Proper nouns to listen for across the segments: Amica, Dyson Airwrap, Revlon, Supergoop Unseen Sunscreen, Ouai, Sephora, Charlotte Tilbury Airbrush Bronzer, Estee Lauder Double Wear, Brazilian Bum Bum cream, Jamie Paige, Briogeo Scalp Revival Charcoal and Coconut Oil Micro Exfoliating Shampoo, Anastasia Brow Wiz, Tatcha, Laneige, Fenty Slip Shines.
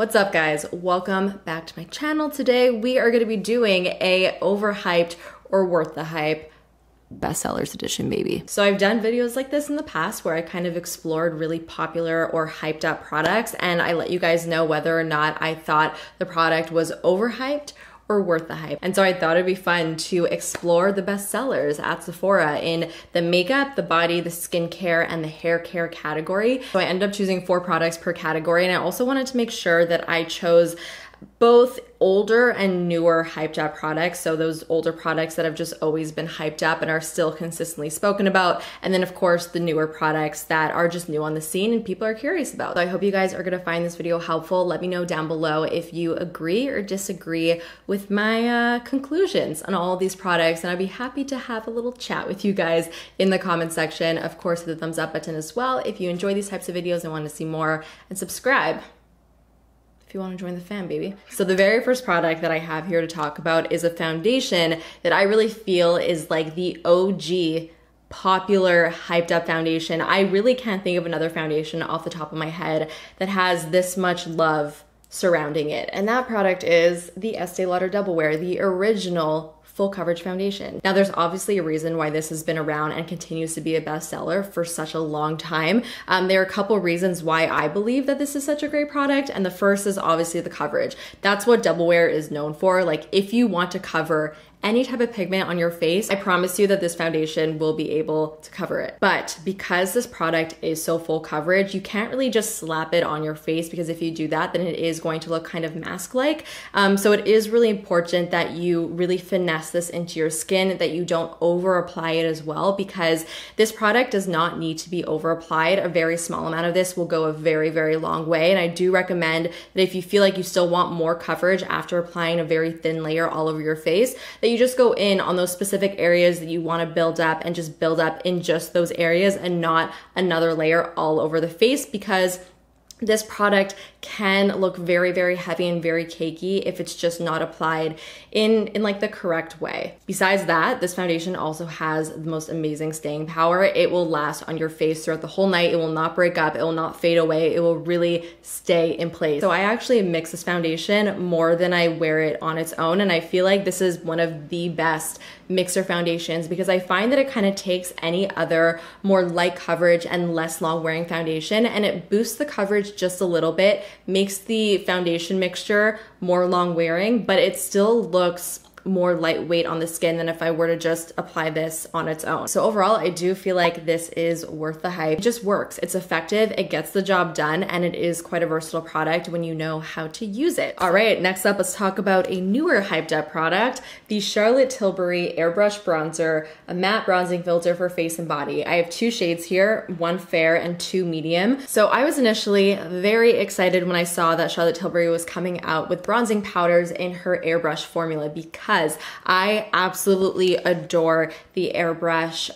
What's up, guys? Welcome back to my channel. Today we are going to be doing a overhyped or worth the hype bestsellers edition, baby. So I've done videos like this in the past where I kind of explored really popular or hyped up products, and I let you guys know whether or not I thought the product was overhyped or worth the hype. And so I thought it'd be fun to explore the best sellers at Sephora in the makeup, the body, the skincare, and the hair care category. So I ended up choosing 4 products per category, and I also wanted to make sure that I chose both older and newer hyped up products. So those older products that have just always been hyped up and are still consistently spoken about. And then of course the newer products that are just new on the scene and people are curious about. So I hope you guys are gonna find this video helpful. Let me know down below if you agree or disagree with my conclusions on all these products. And I'd be happy to have a little chat with you guys in the comment section. Of course, the thumbs up button as well if you enjoy these types of videos and want to see more, and subscribe if you want to join the fam, baby. So the very first product that I have here to talk about is a foundation that I really feel is like the OG popular hyped up foundation. I really can't think of another foundation off the top of my head that has this much love surrounding it. And that product is the Estee Lauder Double Wear, the original full coverage foundation. Now, there's obviously a reason why this has been around and continues to be a bestseller for such a long time. There are a couple reasons why I believe that this is such a great product, and the first is obviously the coverage. That's what Double Wear is known for. Like, if you want to cover any type of pigment on your face, I promise you that this foundation will be able to cover it. But because this product is so full coverage, you can't really just slap it on your face, because if you do that, then it is going to look kind of mask-like. So it is really important that you really finesse this into your skin, that you don't over apply it as well, because this product does not need to be over applied. A very small amount of this will go a very, very long way. And I do recommend that if you feel like you still want more coverage after applying a very thin layer all over your face, that you just go in on those specific areas that you want to build up, and just build up in just those areas and not another layer all over the face, because this product can look very, very heavy and very cakey if it's just not applied in like the correct Ouai. Besides that, this foundation also has the most amazing staying power. It will last on your face throughout the whole night. It will not break up. It will not fade away. It will really stay in place. So I actually mix this foundation more than I wear it on its own, and I feel like this is one of the best mixer foundations, because I find that it kind of takes any other more light coverage and less long wearing foundation, and it boosts the coverage just a little bit, makes the foundation mixture more long wearing, but it still looks more lightweight on the skin than if I were to just apply this on its own. So overall, I do feel like this is worth the hype. It just works. It's effective. It gets the job done, and it is quite a versatile product when you know how to use it. All right, next up, let's talk about a newer hyped up product, the Charlotte Tilbury Airbrush Bronzer, a matte bronzing filter for face and body. I have 2 shades here, one fair and 2 medium. So I was initially very excited when I saw that Charlotte Tilbury was coming out with bronzing powders in her airbrush formula, because I absolutely adore the airbrush,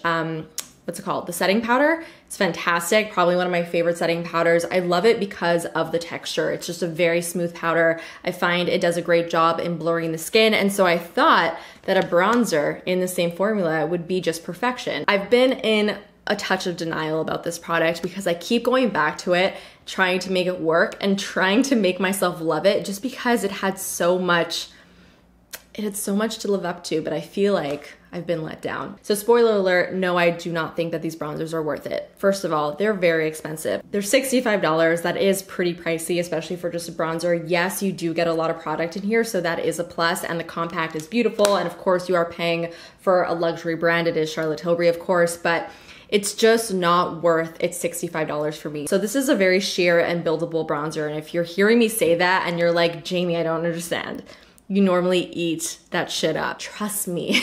what's it called? The setting powder. It's fantastic, probably one of my favorite setting powders. I love it because of the texture. It's just a very smooth powder. I find it does a great job in blurring the skin, and so I thought that a bronzer in the same formula would be just perfection. I've been in a touch of denial about this product, because I keep going back to it, trying to make it work and trying to make myself love it, just because it had so much to live up to, but I feel like I've been let down. So spoiler alert, no, I do not think that these bronzers are worth it. First of all, they're very expensive. They're $65. That is pretty pricey, especially for just a bronzer. Yes, you do get a lot of product in here, so that is a plus, and the compact is beautiful. And of course, you are paying for a luxury brand. It is Charlotte Tilbury, of course, but it's just not worth it's $65 for me. So this is a very sheer and buildable bronzer. And if you're hearing me say that and you're like, Jamie, I don't understand, you normally eat that shit up. Trust me,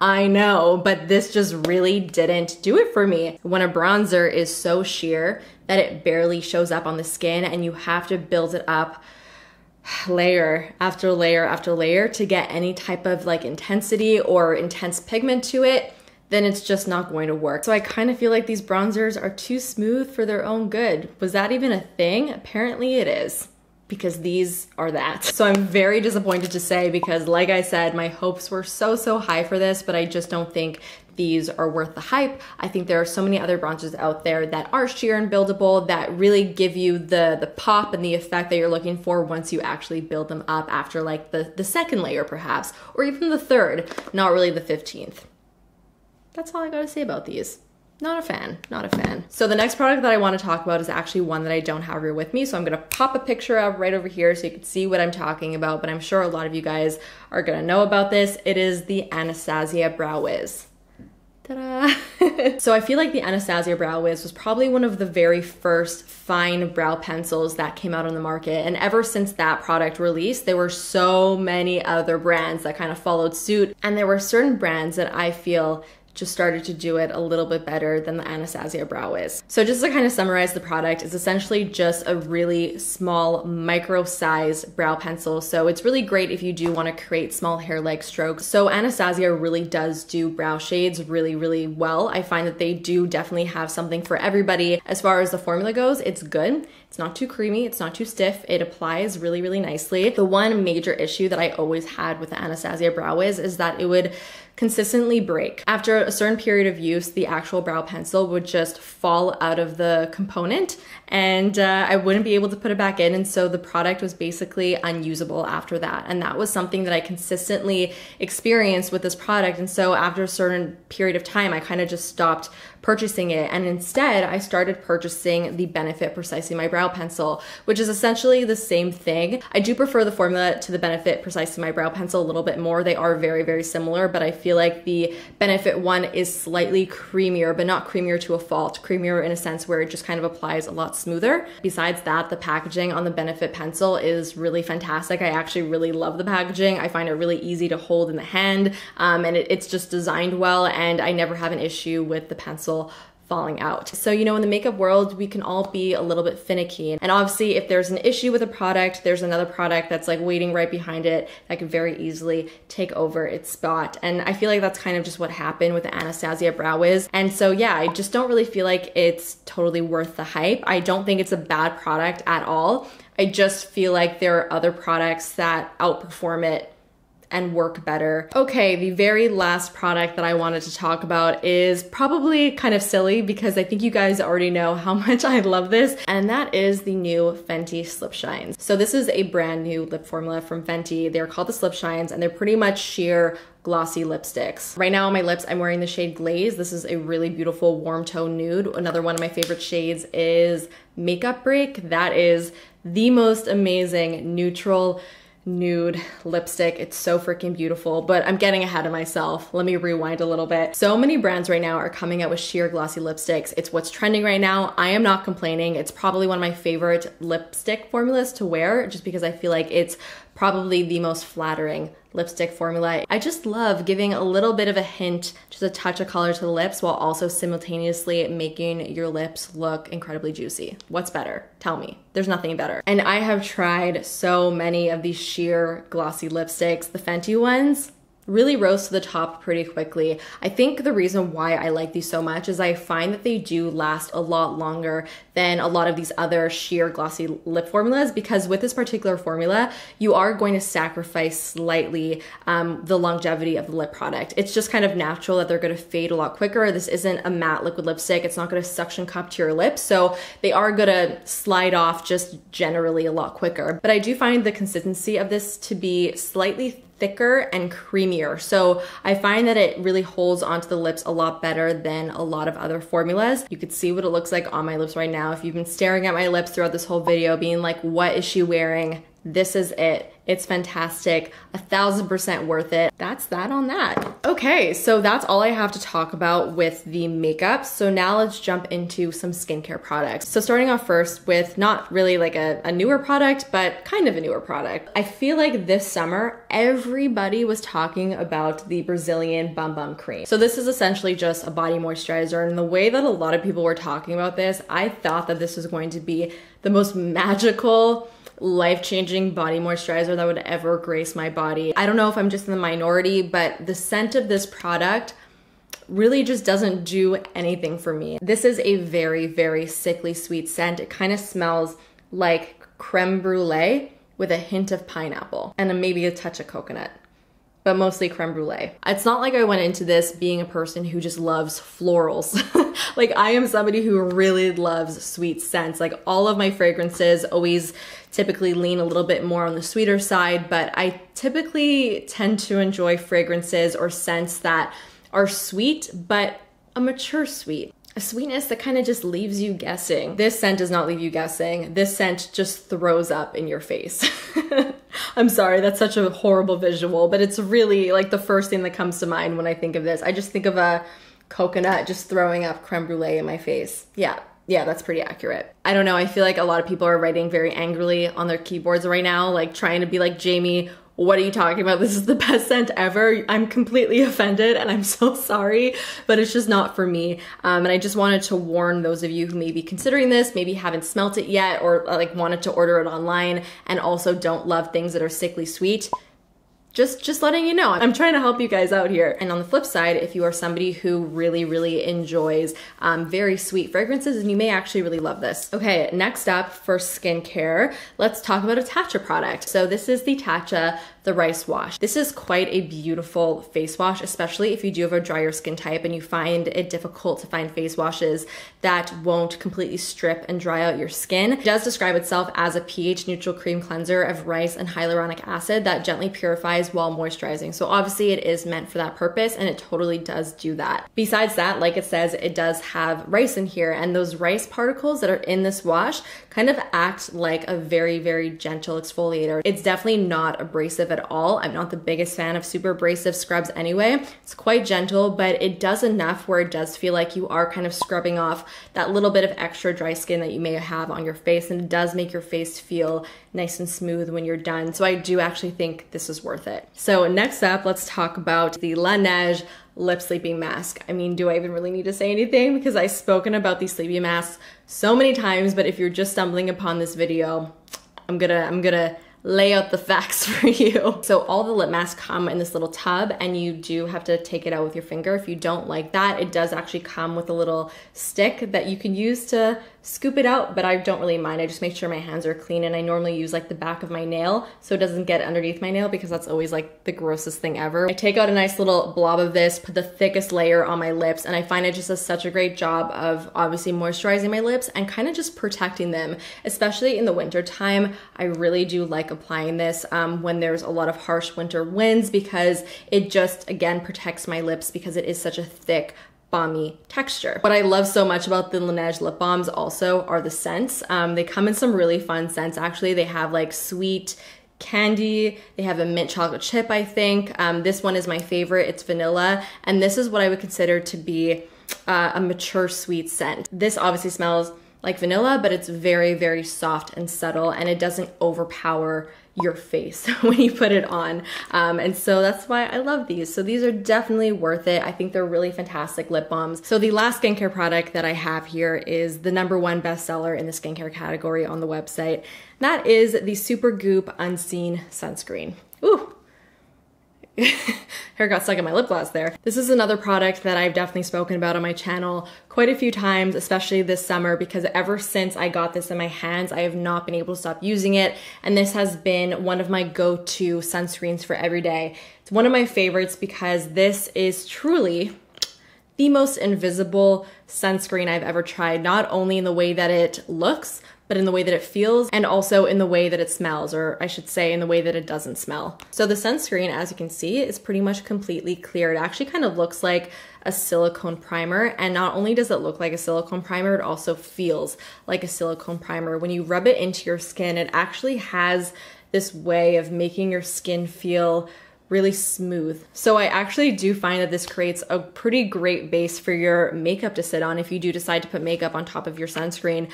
I know, but this just really didn't do it for me. When a bronzer is so sheer that it barely shows up on the skin, and you have to build it up layer after layer after layer to get any type of like intensity or intense pigment to it, then it's just not going to work. So I kind of feel like these bronzers are too smooth for their own good. Was that even a thing? Apparently it is, because these are that. So I'm very disappointed to say, because like I said, my hopes were so high for this, but I just don't think these are worth the hype. I think there are so many other bronzers out there that are sheer and buildable that really give you the pop and the effect that you're looking for once you actually build them up after like the second layer perhaps, or even the third, not really the 15th. That's all I gotta say about these. Not a fan, not a fan. So the next product that I want to talk about is actually one that I don't have here with me, so I'm gonna pop a picture of right over here so you can see what I'm talking about, but I'm sure a lot of you guys are gonna know about this. It is the Anastasia Brow Wiz. Ta-da! So I feel like the Anastasia Brow Wiz was probably one of the very first fine brow pencils that came out on the market, and ever since that product release, there were so many other brands that kind of followed suit, and there were certain brands that I feel just started to do it a little bit better than the Anastasia Brow Wiz. So just to kind of summarize the product, it's essentially just a really small micro-sized brow pencil. So it's really great if you do want to create small hair-like strokes. So Anastasia really does do brow shades really, really well. I find that they do definitely have something for everybody. As far as the formula goes, it's good. It's not too creamy, it's not too stiff. It applies really, really nicely. The one major issue that I always had with the Anastasia Brow Wiz is that it would consistently break. After a certain period of use, the actual brow pencil would just fall out of the component and I wouldn't be able to put it back in, and so the product was basically unusable after that. And that was something that I consistently experienced with this product, and so after a certain period of time, I kind of just stopped purchasing it, and instead I started purchasing the Benefit Precisely My Brow Pencil, which is essentially the same thing. I do prefer the formula to the Benefit Precisely My Brow Pencil a little bit more. They are very, very similar, but I feel like the Benefit one is slightly creamier, but not creamier to a fault, creamier in a sense where it just kind of applies a lot smoother. Besides that, the packaging on the Benefit pencil is really fantastic. I actually really love the packaging. I find it really easy to hold in the hand, and it's just designed well, and I never have an issue with the pencil falling out. So, you know, in the makeup world, we can all be a little bit finicky. And obviously, if there's an issue with a product, there's another product that's like waiting right behind it that can very easily take over its spot. And I feel like that's kind of just what happened with the Anastasia Brow Wiz. And so, yeah, I just don't really feel like it's totally worth the hype. I don't think it's a bad product at all. I just feel like there are other products that outperform it and work better. Okay, the very last product that I wanted to talk about is probably kind of silly because I think you guys already know how much I love this, and that is the new Fenty Slip Shines. So this is a brand new lip formula from Fenty. They're called the Slip Shines, and they're pretty much sheer glossy lipsticks. Right now on my lips, I'm wearing the shade Glaze. This is a really beautiful warm tone nude. Another one of my favorite shades is Makeup Break. That is the most amazing neutral nude lipstick. It's so freaking beautiful, but I'm getting ahead of myself. Let me rewind a little bit. So many brands right now are coming out with sheer glossy lipsticks. It's what's trending right now. I am not complaining. It's probably one of my favorite lipstick formulas to wear just because I feel like it's probably the most flattering lipstick formula. I just love giving a little bit of a hint, just a touch of color to the lips while also simultaneously making your lips look incredibly juicy. What's better? Tell me. There's nothing better. And I have tried so many of these sheer glossy lipsticks. The Fenty ones really rose to the top pretty quickly. I think the reason why I like these so much is I find that they do last a lot longer than a lot of these other sheer glossy lip formulas, because with this particular formula, you are going to sacrifice slightly the longevity of the lip product. It's just kind of natural that they're gonna fade a lot quicker. This isn't a matte liquid lipstick. It's not gonna suction cup to your lips, so they are gonna slide off just generally a lot quicker. But I do find the consistency of this to be slightly thicker and creamier. So I find that it really holds onto the lips a lot better than a lot of other formulas. You could see what it looks like on my lips right now. If you've been staring at my lips throughout this whole video being like, what is she wearing? This is it. It's fantastic. 1000% worth it. That's that on that. Okay, so that's all I have to talk about with the makeup. So now let's jump into some skincare products. So starting off first with not really like a newer product, but kind of a newer product. I feel like this summer, everybody was talking about the Brazilian Bum Bum cream. So this is essentially just a body moisturizer, and the way that a lot of people were talking about this, I thought that this was going to be the most magical, life-changing body moisturizer that would ever grace my body. I don't know if I'm just in the minority, but the scent of this product really just doesn't do anything for me. This is a very, very sickly sweet scent. It kind of smells like creme brulee with a hint of pineapple and maybe a touch of coconut. but mostly creme brulee. It's not like I went into this being a person who just loves florals. Like, I am somebody who really loves sweet scents. Like, all of my fragrances always typically lean a little bit more on the sweeter side, but I typically tend to enjoy fragrances or scents that are sweet, but a mature sweet. A sweetness that kind of just leaves you guessing. This scent does not leave you guessing. This scent just throws up in your face. I'm sorry, that's such a horrible visual, but it's really like the first thing that comes to mind when I think of this. I just think of a coconut just throwing up creme brulee in my face. Yeah, that's pretty accurate. I don't know, I feel like a lot of people are writing very angrily on their keyboards right now, like trying to be like, Jamie, what are you talking about? This is the best scent ever. I'm completely offended and I'm so sorry, but it's just not for me. And I just wanted to warn those of you who may be considering this, maybe haven't smelt it yet, or like wanted to order it online and also don't love things that are sickly sweet. Just letting you know, I'm trying to help you guys out here. And on the flip side, if you are somebody who really enjoys very sweet fragrances, and you may actually really love this. Okay, next up for skincare, let's talk about a Tatcha product. So this is the Tatcha The Rice Wash. This is quite a beautiful face wash, especially if you do have a drier skin type and you find it difficult to find face washes that won't completely strip and dry out your skin. It does describe itself as a pH neutral cream cleanser of rice and hyaluronic acid that gently purifies while moisturizing. So obviously it is meant for that purpose, and it totally does do that. Besides that, like it says, it does have rice in here, and those rice particles that are in this wash kind of act like a very gentle exfoliator. It's definitely not abrasive at all. I'm not the biggest fan of super abrasive scrubs anyway. It's quite gentle, but it does enough where it does feel like you are kind of scrubbing off that little bit of extra dry skin that you may have on your face, and it does make your face feel nice and smooth when you're done. So I do actually think this is worth it. So next up, let's talk about the Laneige Lip Sleeping Mask. I mean, do I even really need to say anything? Because I've spoken about these sleeping masks so many times, but if you're just stumbling upon this video, I'm gonna lay out the facts for you. So all the lip masks come in this little tub, and you do have to take it out with your finger. If you don't like that, it does actually come with a little stick that you can use to scoop it out, but I don't really mind. I just make sure my hands are clean, and I normally use like the back of my nail so it doesn't get underneath my nail, because that's always like the grossest thing ever. I take out a nice little blob of this, put the thickest layer on my lips, and I find it just does such a great job of obviously moisturizing my lips and kind of just protecting them, especially in the winter time. I really do like applying this when there's a lot of harsh winter winds, because it just again protects my lips because it is such a thick balmy texture. What I love so much about the Laneige lip balms also are the scents. They come in some really fun scents actually. They have like sweet candy, they have a mint chocolate chip I think. This one is my favorite, it's vanilla, and this is what I would consider to be a mature sweet scent. This obviously smells like vanilla, but it's very soft and subtle, and it doesn't overpower your face when you put it on. And so that's why I love these. So these are definitely worth it. I think they're really fantastic lip balms. So the last skincare product that I have here is the #1 bestseller in the skincare category on the website. That is the Supergoop Unseen Sunscreen. Ooh. Hair got stuck in my lip gloss there. This is another product that I've definitely spoken about on my channel quite a few times, especially this summer, because ever since I got this in my hands, I have not been able to stop using it. And this has been one of my go-to sunscreens for every day. It's one of my favorites because this is truly the most invisible sunscreen I've ever tried, not only in the way that it looks, but in the way that it feels, and also in the way that it smells, or I should say in the way that it doesn't smell. So the sunscreen, as you can see, is pretty much completely clear. It actually kind of looks like a silicone primer, and not only does it look like a silicone primer, it also feels like a silicone primer. When you rub it into your skin, it actually has this way of making your skin feel really smooth. So I actually do find that this creates a pretty great base for your makeup to sit on if you do decide to put makeup on top of your sunscreen.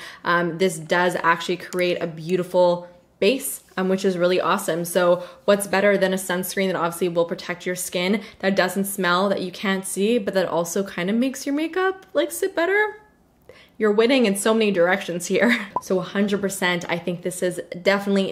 This does actually create a beautiful base, which is really awesome. So what's better than a sunscreen that obviously will protect your skin, that doesn't smell, that you can't see, but that also kind of makes your makeup like sit better? You're winning in so many directions here. So 100%, I think this is definitely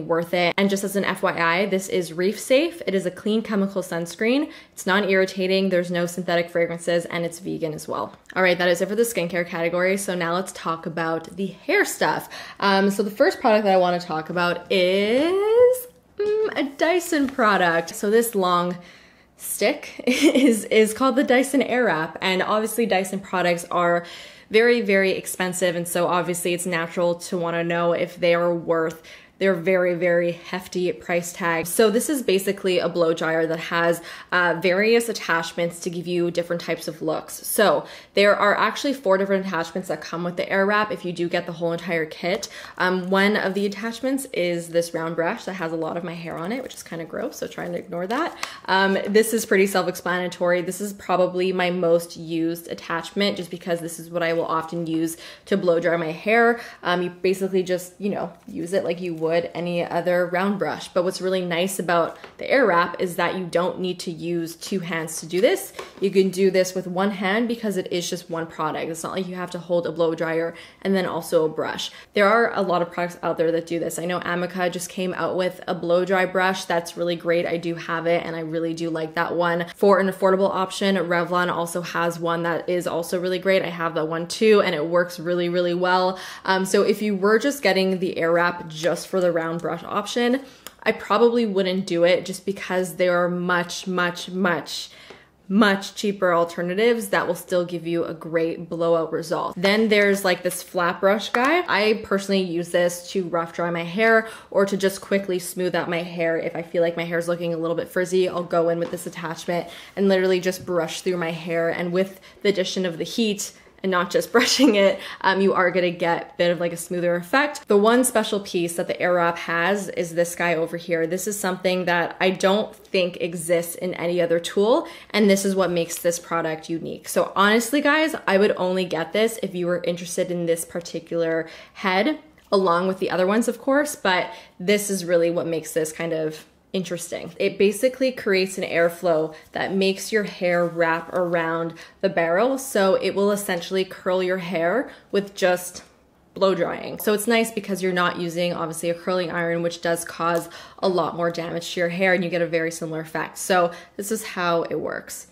worth it. And just as an FYI, this is reef safe. It is a clean chemical sunscreen. It's non-irritating, there's no synthetic fragrances, and it's vegan as well. All right, that is it for the skincare category. So now let's talk about the hair stuff. So the first product that I wanna talk about is a Dyson product. So this long stick is called the Dyson Airwrap, and obviously Dyson products are very, very expensive, and so obviously it's natural to want to know if they are worth their very, very hefty price tag. So this is basically a blow dryer that has various attachments to give you different types of looks. So there are actually 4 different attachments that come with the Airwrap if you do get the whole entire kit. One of the attachments is this round brush that has a lot of my hair on it, which is kind of gross, so trying to ignore that. This is pretty self-explanatory. This is probably my most used attachment just because this is what I will often use to blow dry my hair. You basically just, you know, use it like you would any other round brush. But what's really nice about the Airwrap is that you don't need to use 2 hands to do this. You can do this with 1 hand because it is just 1 product. It's not like you have to hold a blow dryer and then also a brush. There are a lot of products out there that do this. I know Amica just came out with a blow dry brush that's really great. I do have it and I really do like that one. For an affordable option, Revlon also has one that is also really great. I have that one too, and it works really, really well. So if you were just getting the Airwrap just for the round brush option, I probably wouldn't do it just because there are much cheaper alternatives that will still give you a great blowout result. Then there's like this flat brush guy. I personally use this to rough dry my hair or to just quickly smooth out my hair. If I feel like my hair's looking a little bit frizzy, I'll go in with this attachment and literally just brush through my hair, and with the addition of the heat and not just brushing it, you are gonna get a bit of like a smoother effect. The one special piece that the Airwrap has is this guy over here. This is something that I don't think exists in any other tool, and this is what makes this product unique. So honestly, guys, I would only get this if you were interested in this particular head, along with the other ones, of course, but this is really what makes this kind of interesting. It basically creates an airflow that makes your hair wrap around the barrel, so it will essentially curl your hair with just blow drying. So it's nice because you're not using obviously a curling iron, which does cause a lot more damage to your hair, and you get a very similar effect. So this is how it works.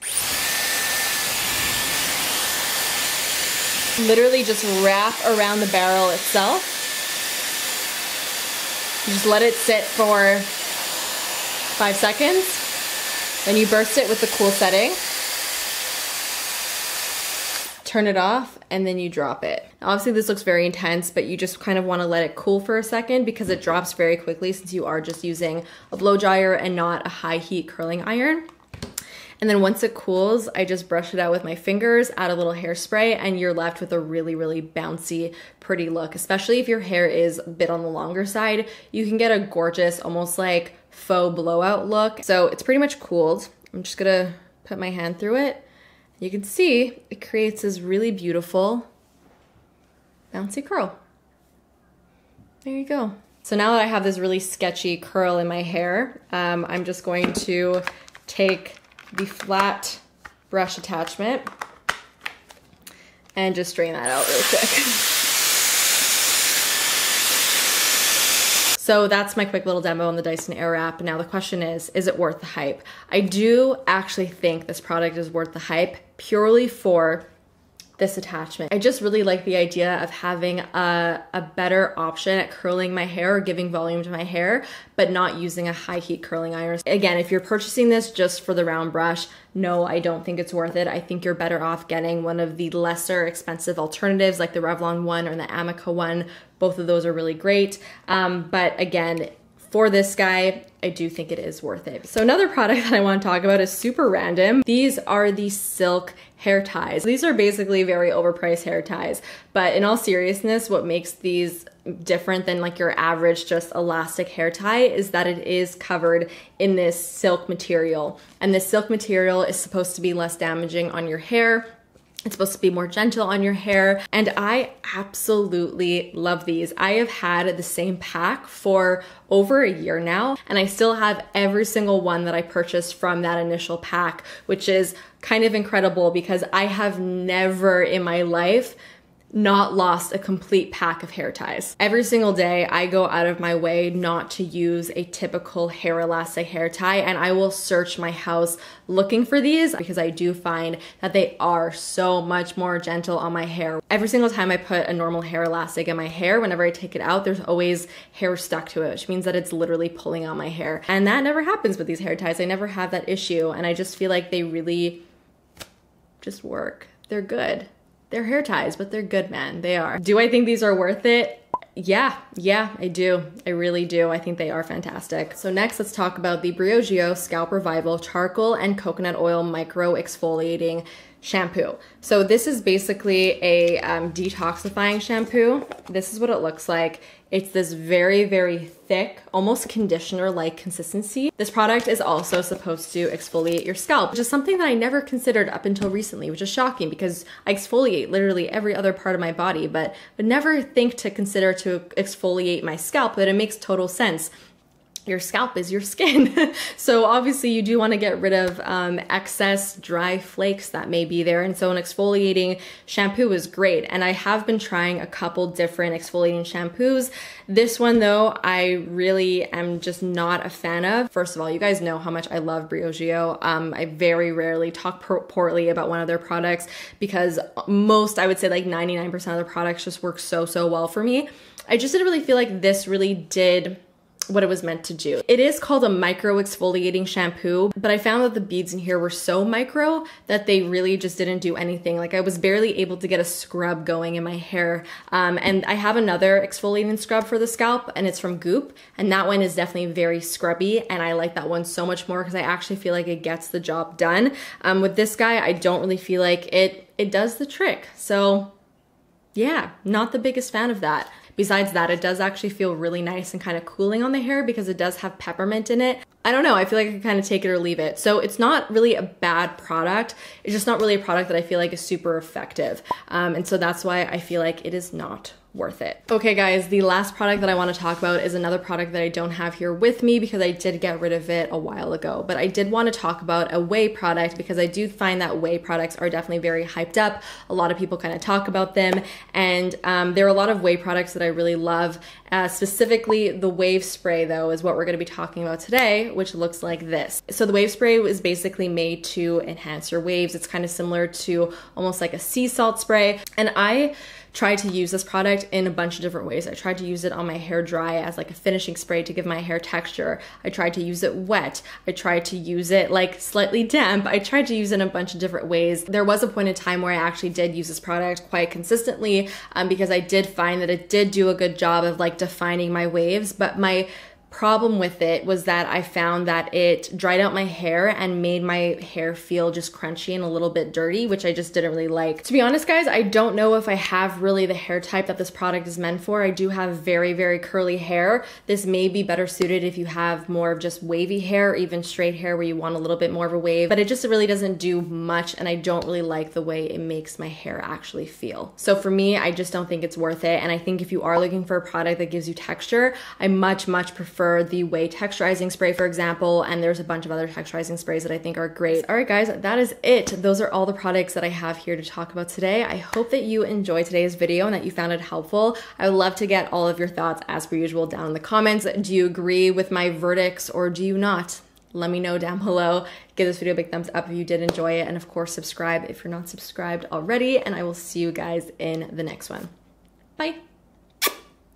Literally just wrap around the barrel itself. You just let it sit for 5 seconds, then you burst it with the cool setting, turn it off, and then you drop it. Obviously this looks very intense, but you just kind of want to let it cool for a second because it drops very quickly since you are just using a blow dryer and not a high heat curling iron. And then once it cools, I just brush it out with my fingers, add a little hairspray, and you're left with a really, really bouncy, pretty look. Especially if your hair is a bit on the longer side, you can get a gorgeous, almost like faux blowout look. So it's pretty much cooled. I'm just gonna put my hand through it. You can see it creates this really beautiful bouncy curl. There you go. So now that I have this really sketchy curl in my hair, I'm just going to take the flat brush attachment and just drain that out real quick. So that's my quick little demo on the Dyson Airwrap. Now the question is it worth the hype? I do actually think this product is worth the hype purely for this attachment. I just really like the idea of having a better option at curling my hair or giving volume to my hair, but not using a high heat curling iron. Again, if you're purchasing this just for the round brush, no, I don't think it's worth it. I think you're better off getting one of the lesser expensive alternatives like the Revlon one or the Amica one. Both of those are really great. But again, for this guy, I do think it is worth it. So another product that I want to talk about is super random. These are the silk hair ties. These are basically very overpriced hair ties, but in all seriousness, what makes these different than like your average just elastic hair tie is that it is covered in this silk material, and this silk material is supposed to be less damaging on your hair. It's supposed to be more gentle on your hair, and I absolutely love these. I have had the same pack for over a year now, and I still have every single one that I purchased from that initial pack, which is kind of incredible because I have never in my life not lost a complete pack of hair ties. Every single day, I go out of my Ouai not to use a typical hair elastic hair tie, and I will search my house looking for these because I do find that they are so much more gentle on my hair. Every single time I put a normal hair elastic in my hair, whenever I take it out, there's always hair stuck to it, which means that it's literally pulling on my hair. And that never happens with these hair ties. I never have that issue, and I just feel like they really just work. They're good. They're hair ties, but they're good, man. They are. Do I think these are worth it? Yeah, I do. I really do. I think they are fantastic. So next, let's talk about the Briogeo Scalp Revival Charcoal and Coconut Oil Micro Exfoliating Shampoo. So this is basically a detoxifying shampoo. This is what it looks like. It's this very, very thick, almost conditioner-like consistency. This product is also supposed to exfoliate your scalp, which is something that I never considered up until recently, which is shocking because I exfoliate literally every other part of my body, but would never think to consider to exfoliate my scalp, but it makes total sense. Your scalp is your skin. So obviously you do want to get rid of excess dry flakes that may be there. And so an exfoliating shampoo is great. And I have been trying a couple different exfoliating shampoos. This one though, I really am just not a fan of. First of all, you guys know how much I love Briogeo. I very rarely talk poorly about one of their products because most, I would say like 99% of their products just work so well for me. I just didn't really feel like this really did what it was meant to do. It is called a micro exfoliating shampoo, but I found that the beads in here were so micro that they really just didn't do anything. Like I was barely able to get a scrub going in my hair. And I have another exfoliating scrub for the scalp and it's from Goop. And that one is definitely very scrubby. And I like that one so much more because I actually feel like it gets the job done. With this guy, I don't really feel like it does the trick. So yeah, not the biggest fan of that. Besides that, it does actually feel really nice and kind of cooling on the hair because it does have peppermint in it. I don't know, I feel like I can kind of take it or leave it. So it's not really a bad product. It's just not really a product that I feel like is super effective. And so that's why I feel like it is not worth it. Okay guys, the last product that I want to talk about is another product that I don't have here with me because I did get rid of it a while ago, but I did want to talk about a Ouai product because I do find that Ouai products are definitely very hyped up. A lot of people kind of talk about them, and there are a lot of Ouai products that I really love. Specifically, the Wave Spray though is what we're going to be talking about today, which looks like this. So the Wave Spray is basically made to enhance your waves. It's kind of similar to almost like a sea salt spray, and I tried to use this product in a bunch of different ways. I tried to use it on my hair dry as like a finishing spray to give my hair texture. I tried to use it wet. I tried to use it like slightly damp. I tried to use it in a bunch of different ways. There was a point in time where I actually did use this product quite consistently because I did find that it did do a good job of like defining my waves, but my problem with it was that I found that it dried out my hair and made my hair feel just crunchy and a little bit dirty, which I just didn't really like. To be honest guys, I don't know if I have really the hair type that this product is meant for. I do have very curly hair. This may be better suited if you have more of just wavy hair or even straight hair where you want a little bit more of a wave, but it just really doesn't do much, and I don't really like the Ouai it makes my hair actually feel. So for me, I just don't think it's worth it, and I think if you are looking for a product that gives you texture, I much prefer the Ouai texturizing spray, for example, and there's a bunch of other texturizing sprays that I think are great. All right guys, that is it. Those are all the products that I have here to talk about today. I hope that you enjoyed today's video and that you found it helpful. I would love to get all of your thoughts as per usual down in the comments. Do you agree with my verdicts or do you not? Let me know down below. Give this video a big thumbs up if you did enjoy it, and of course subscribe if you're not subscribed already, and I will see you guys in the next one. Bye.